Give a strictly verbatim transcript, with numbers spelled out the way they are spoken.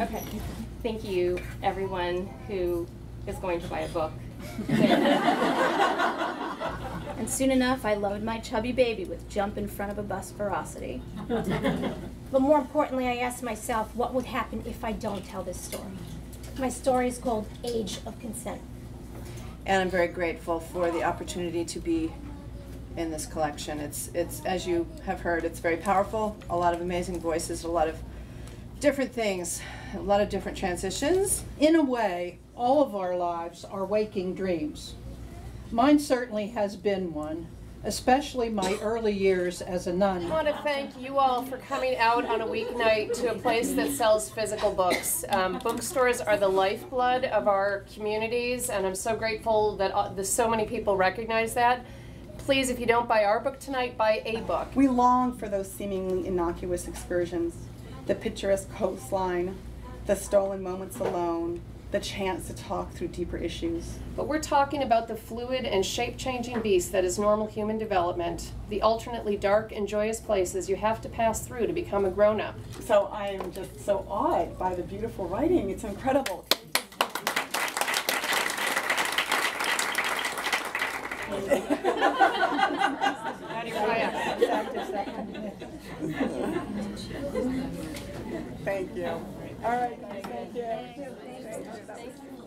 Okay. Thank you, everyone who is going to buy a book. And soon enough, I load my chubby baby with jump in front of a bus ferocity. But more importantly, I asked myself, what would happen if I don't tell this story? My story is called Age of Consent. And I'm very grateful for the opportunity to be in this collection. It's, it's, as you have heard, it's very powerful, a lot of amazing voices, a lot of different things, a lot of different transitions. In a way, all of our lives are waking dreams. Mine certainly has been one, especially my early years as a nun. I want to thank you all for coming out on a weeknight to a place that sells physical books. Um, bookstores are the lifeblood of our communities, and I'm so grateful that uh, the, so many people recognize that. Please, if you don't buy our book tonight, buy a book. We long for those seemingly innocuous excursions, the picturesque coastline, the stolen moments alone, the chance to talk through deeper issues. But we're talking about the fluid and shape-changing beast that is normal human development, the alternately dark and joyous places you have to pass through to become a grown-up. So I am just so awed by the beautiful writing. It's incredible. Thank you. All right. Thank you. Thank you.